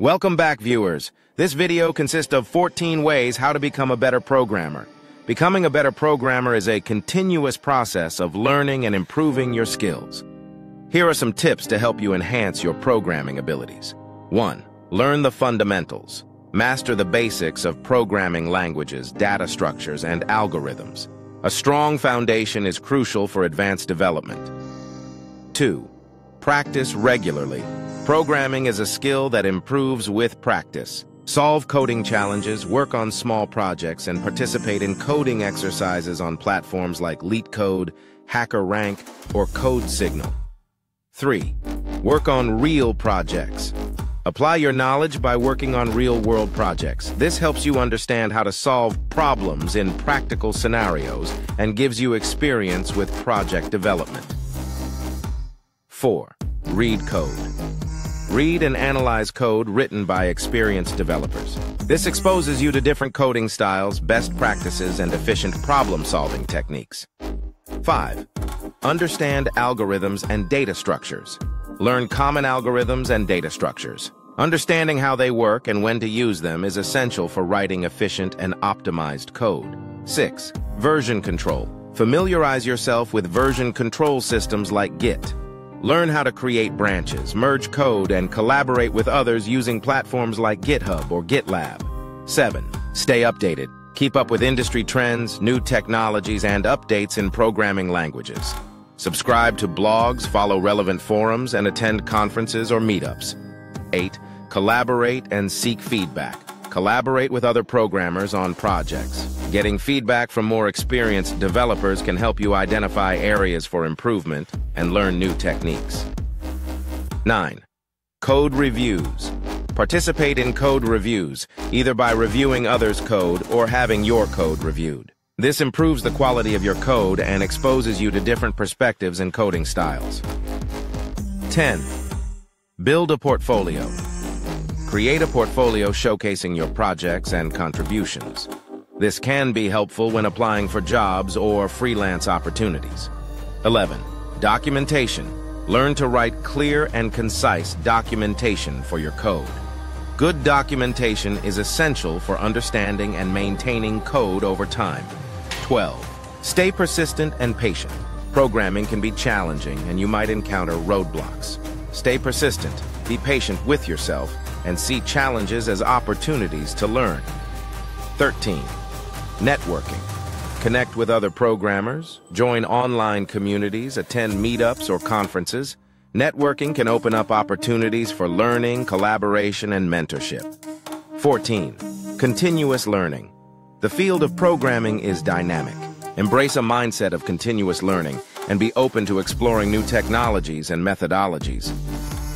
Welcome back, viewers. This video consists of 14 ways how to become a better programmer. Becoming a better programmer is a continuous process of learning and improving your skills. Here are some tips to help you enhance your programming abilities. 1. Learn the fundamentals. Master the basics of programming languages, data structures, and algorithms. A strong foundation is crucial for advanced development. 2. Practice regularly. Programming is a skill that improves with practice. Solve coding challenges, work on small projects, and participate in coding exercises on platforms like LeetCode, HackerRank, or CodeSignal. 3. Work on real projects. Apply your knowledge by working on real-world projects. This helps you understand how to solve problems in practical scenarios and gives you experience with project development. 4. Read code. Read and analyze code written by experienced developers. This exposes you to different coding styles, best practices, and efficient problem-solving techniques. 5. Understand algorithms and data structures. Learn common algorithms and data structures. Understanding how they work and when to use them is essential for writing efficient and optimized code. 6. Version control. Familiarize yourself with version control systems like Git. Learn how to create branches, merge code, and collaborate with others using platforms like GitHub or GitLab. 7. Stay updated. Keep up with industry trends, new technologies, and updates in programming languages. Subscribe to blogs, follow relevant forums, and attend conferences or meetups. 8. Collaborate and seek feedback. Collaborate with other programmers on projects. Getting feedback from more experienced developers can help you identify areas for improvement and learn new techniques. 9. Code reviews. Participate in code reviews, either by reviewing others' code or having your code reviewed. This improves the quality of your code and exposes you to different perspectives and coding styles. 10. Build a portfolio. Create a portfolio showcasing your projects and contributions. This can be helpful when applying for jobs or freelance opportunities. 11. Documentation. Learn to write clear and concise documentation for your code. Good documentation is essential for understanding and maintaining code over time. 12. Stay persistent and patient. Programming can be challenging and you might encounter roadblocks. Stay persistent, be patient with yourself, and see challenges as opportunities to learn. 13. Networking. Connect with other programmers, join online communities, attend meetups or conferences. Networking can open up opportunities for learning, collaboration, and mentorship. 14. Continuous learning. The field of programming is dynamic. Embrace a mindset of continuous learning and be open to exploring new technologies and methodologies.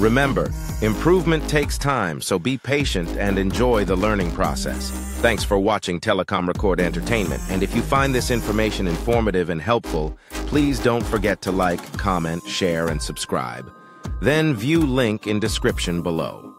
Remember, improvement takes time, so be patient and enjoy the learning process. Thanks for watching Telecom Record Entertainment, and if you find this information informative and helpful, please don't forget to like, comment, share, and subscribe. Then view link in description below.